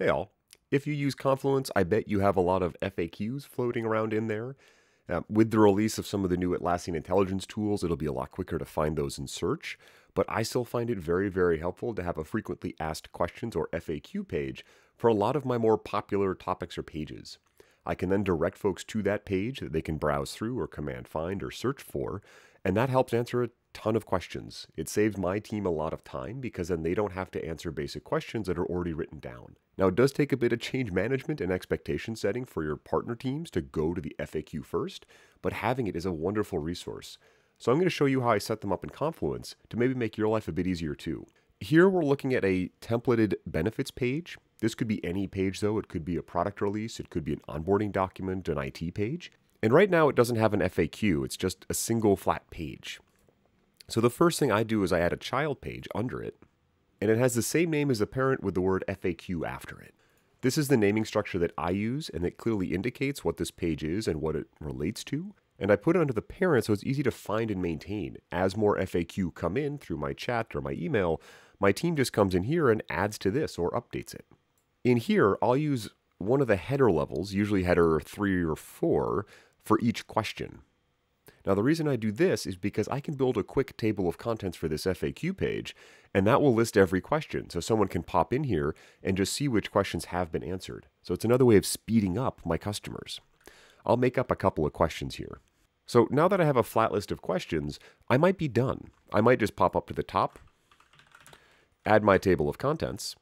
Hey all, if you use Confluence, I bet you have a lot of FAQs floating around in there. With the release of some of the new Atlassian intelligence tools, it'll be a lot quicker to find those in search, but I still find it very, very helpful to have a frequently asked questions or FAQ page for a lot of my more popular topics or pages. I can then direct folks to that page that they can browse through or command find or search for, and that helps answer a ton of questions. It saves my team a lot of time because then they don't have to answer basic questions that are already written down. Now, it does take a bit of change management and expectation setting for your partner teams to go to the FAQ first, but having it is a wonderful resource. So I'm going to show you how I set them up in Confluence to maybe make your life a bit easier too. Here we're looking at a templated benefits page. This could be any page though. It could be a product release, it could be an onboarding document, an IT page. And right now it doesn't have an FAQ, it's just a single flat page. So the first thing I do is I add a child page under it, and it has the same name as the parent with the word FAQ after it. This is the naming structure that I use, and it clearly indicates what this page is and what it relates to. And I put it under the parent so it's easy to find and maintain. As more FAQ come in through my chat or my email, my team just comes in here and adds to this or updates it. In here, I'll use one of the header levels, usually header 3 or 4, for each question. Now, the reason I do this is because I can build a quick table of contents for this FAQ page, and that will list every question. So someone can pop in here and just see which questions have been answered. So it's another way of speeding up my customers. I'll make up a couple of questions here. So now that I have a flat list of questions, I might be done. I might just pop up to the top, add my table of contents,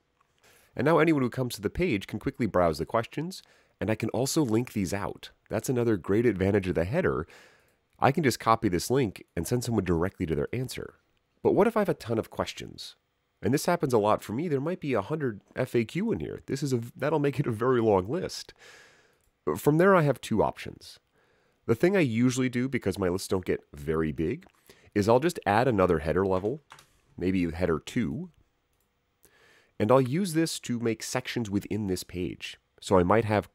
and now anyone who comes to the page can quickly browse the questions, and I can also link these out. That's another great advantage of the header. I can just copy this link and send someone directly to their answer. But what if I have a ton of questions? And this happens a lot for me. There might be 100 FAQ in here. That'll make it a very long list. From there, I have two options. The thing I usually do, because my lists don't get very big, is I'll just add another header level, maybe header 2, and I'll use this to make sections within this page. So I might have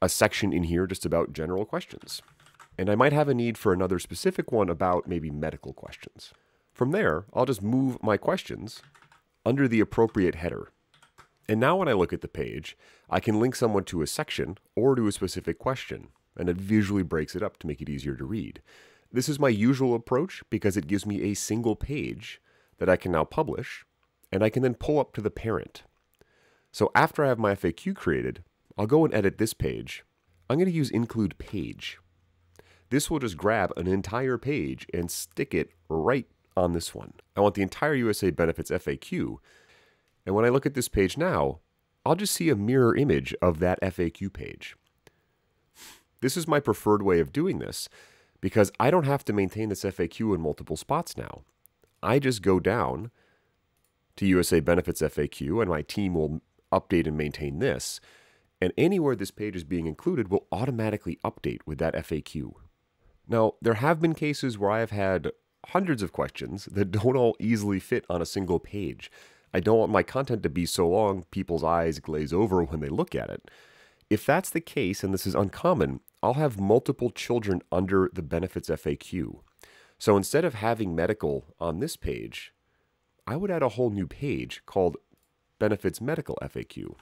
a section in here just about general questions, and I might have a need for another specific one about maybe medical questions. From there, I'll just move my questions under the appropriate header. And now when I look at the page, I can link someone to a section or to a specific question, and it visually breaks it up to make it easier to read. This is my usual approach because it gives me a single page that I can now publish, and I can then pull up to the parent. So after I have my FAQ created, I'll go and edit this page. I'm going to use include page. This will just grab an entire page and stick it right on this one. I want the entire USA Benefits FAQ. And when I look at this page now, I'll just see a mirror image of that FAQ page. This is my preferred way of doing this because I don't have to maintain this FAQ in multiple spots now. I just go down to USA Benefits FAQ and my team will update and maintain this. And anywhere this page is being included will automatically update with that FAQ. Now, there have been cases where I've had hundreds of questions that don't all easily fit on a single page. I don't want my content to be so long people's eyes glaze over when they look at it. If that's the case, and this is uncommon, I'll have multiple children under the benefits FAQ. So instead of having medical on this page, I would add a whole new page called Benefits Medical FAQ.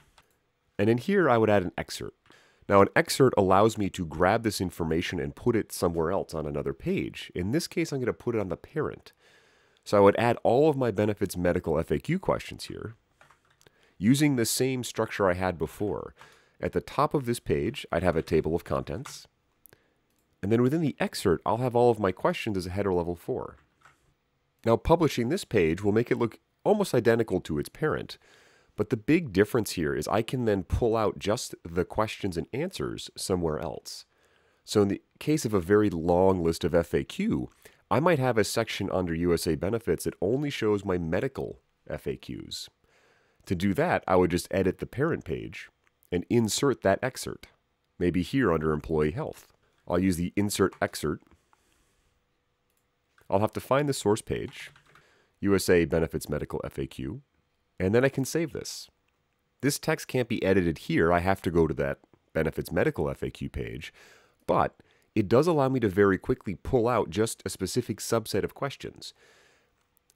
And in here, I would add an excerpt. Now, an excerpt allows me to grab this information and put it somewhere else on another page. In this case, I'm going to put it on the parent. So I would add all of my benefits medical FAQ questions here using the same structure I had before. At the top of this page, I'd have a table of contents. And then within the excerpt, I'll have all of my questions as a header level 4. Now, publishing this page will make it look almost identical to its parent. But the big difference here is I can then pull out just the questions and answers somewhere else. So in the case of a very long list of FAQ, I might have a section under USA Benefits that only shows my medical FAQs. To do that, I would just edit the parent page and insert that excerpt, maybe here under Employee Health. I'll use the Insert Excerpt. I'll have to find the source page, USA Benefits Medical FAQ. And then I can save this. This text can't be edited here. I have to go to that Benefits Medical FAQ page, but it does allow me to very quickly pull out just a specific subset of questions.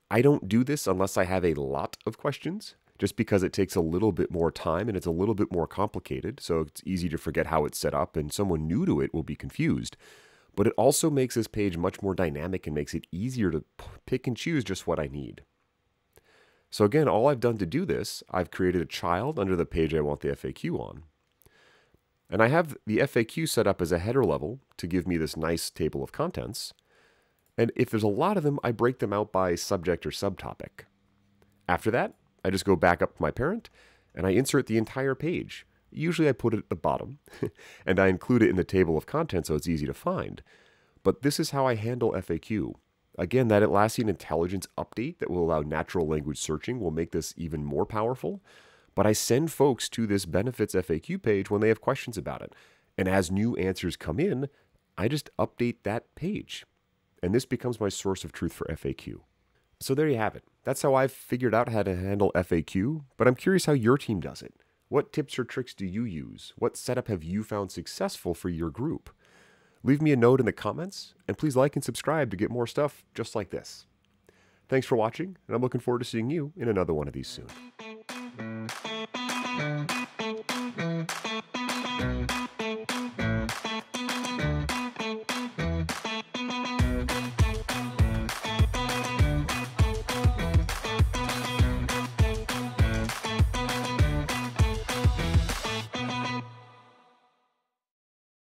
I don't do this unless I have a lot of questions, just because it takes a little bit more time and it's a little bit more complicated. So it's easy to forget how it's set up and someone new to it will be confused. But it also makes this page much more dynamic and makes it easier to pick and choose just what I need. So again, all I've done to do this, I've created a child under the page I want the FAQ on. And I have the FAQ set up as a header level to give me this nice table of contents. And if there's a lot of them, I break them out by subject or subtopic. After that, I just go back up to my parent and I insert the entire page. Usually I put it at the bottom and I include it in the table of contents so it's easy to find. But this is how I handle FAQ. Again, that Atlassian intelligence update that will allow natural language searching will make this even more powerful. But I send folks to this benefits FAQ page when they have questions about it. And as new answers come in, I just update that page. And this becomes my source of truth for FAQ. So there you have it. That's how I've figured out how to handle FAQ, but I'm curious how your team does it. What tips or tricks do you use? What setup have you found successful for your group? Leave me a note in the comments, and please like and subscribe to get more stuff just like this. Thanks for watching, and I'm looking forward to seeing you in another one of these soon.